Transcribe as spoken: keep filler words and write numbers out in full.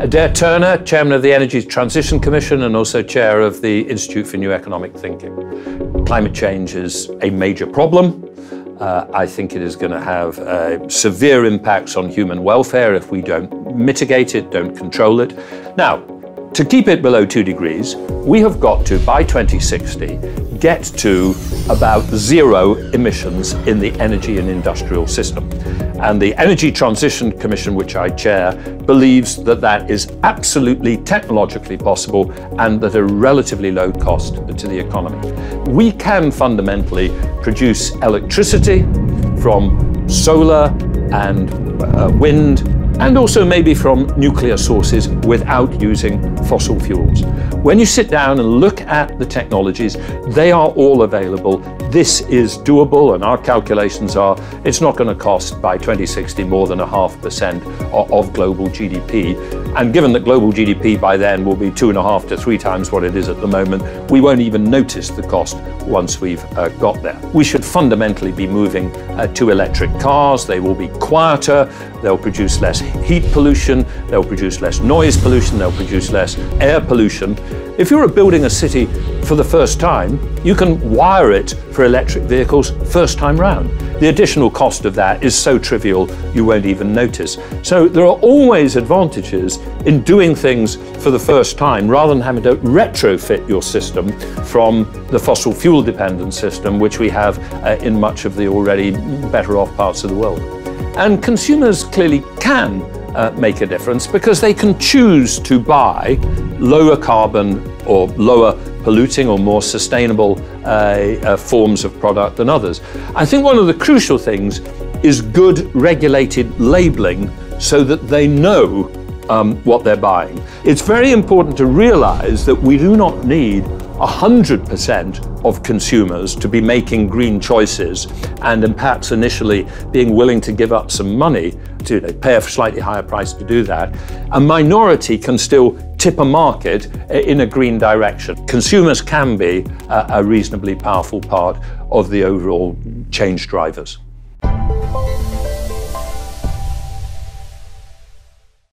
Adair Turner, Chairman of the Energy Transitions Commission and also Chair of the Institute for New Economic Thinking. Climate change is a major problem. Uh, I think it is going to have uh, severe impacts on human welfare if we don't mitigate it, don't control it. Now, to keep it below two degrees, we have got to, by twenty sixty, get to about zero emissions in the energy and industrial system. And the Energy Transitions Commission, which I chair, believes that that is absolutely technologically possible and at a relatively low cost to the economy. We can fundamentally produce electricity from solar and uh, wind, and also maybe from nuclear sources without using fossil fuels. When you sit down and look at the technologies, they are all available. This is doable, and our calculations are it's not going to cost by twenty sixty more than a half percent of global G D P. And given that global G D P by then will be two and a half to three times what it is at the moment, we won't even notice the cost once we've uh, got there. We should fundamentally be moving uh, to electric cars. They will be quieter, they'll produce less heat pollution, they'll produce less noise pollution, they'll produce less air pollution. If you're building a city for the first time, you can wire it for electric vehicles first time round. The additional cost of that is so trivial you won't even notice. So there are always advantages in doing things for the first time rather than having to retrofit your system from the fossil fuel dependent system which we have uh, in much of the already better off parts of the world. And consumers clearly can uh, make a difference because they can choose to buy lower carbon or lower polluting or more sustainable uh, uh, forms of product than others. I think one of the crucial things is good regulated labeling so that they know um, what they're buying. It's very important to realize that we do not need one hundred percent of consumers to be making green choices and perhaps initially being willing to give up some money to pay a slightly higher price to do that. A minority can still tip a market in a green direction. Consumers can be a reasonably powerful part of the overall change drivers.